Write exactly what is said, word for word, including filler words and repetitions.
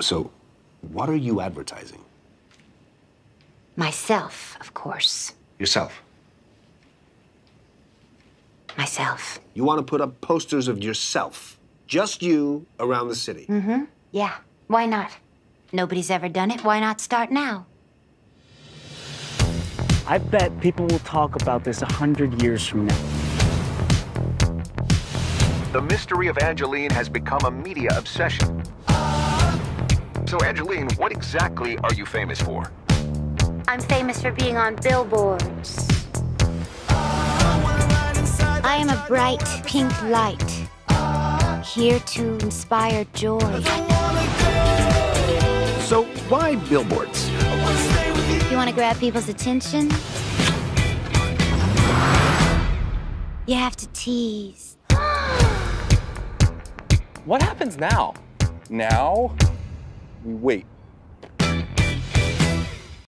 So, what are you advertising? Myself, of course. Yourself? Myself. You want to put up posters of yourself, just you, around the city? Mm-hmm. Yeah. Why not? Nobody's ever done it. Why not start now? I bet people will talk about this a hundred years from now. The mystery of Angelyne has become a media obsession. So, Angelyne, what exactly are you famous for? I'm famous for being on billboards. I am a bright pink light, here to inspire joy. So why billboards? You want to grab people's attention? You have to tease. What happens now? Now, we wait.